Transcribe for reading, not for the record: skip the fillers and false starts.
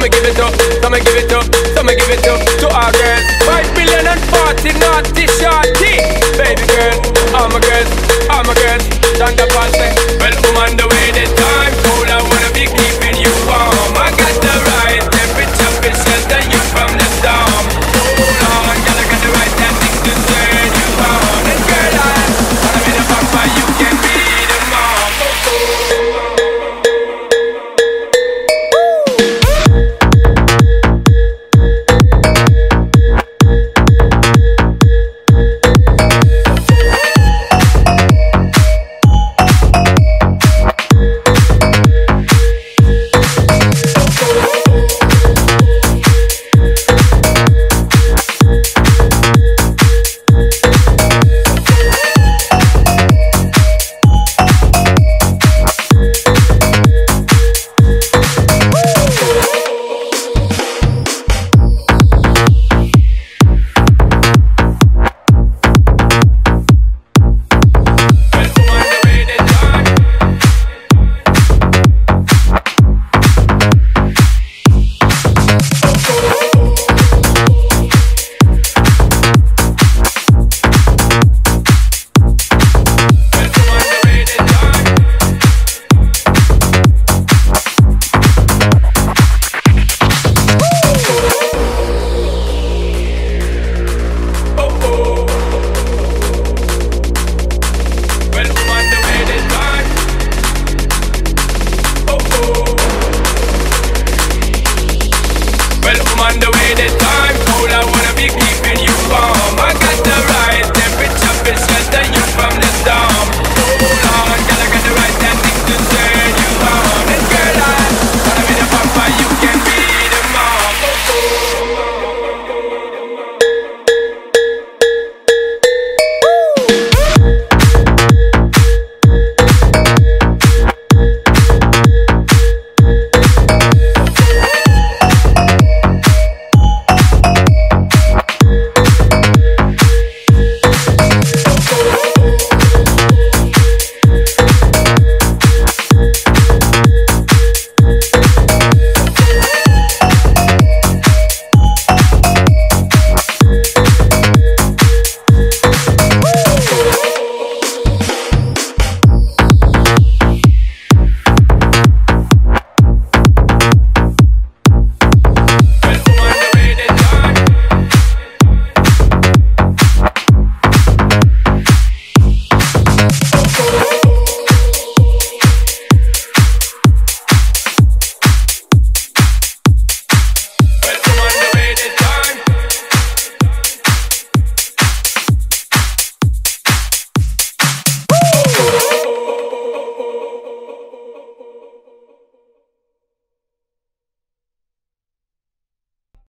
I'ma give it up, I'ma give it up, I'ma give it up to our girls. 5 million and 40 naughty shorty. Baby girl, I'm a girl, I'm a girl. Down the path, well, woman, the way the time cold, I wanna be keeping you warm. I got the right temperature, it shelter you from the storm. Hold on, girl, I got the right tactics to turn you on. And girl, I wanna be the papa, you can be the mom. Well, woman, the way the time cold, I wanna be keeping you warm.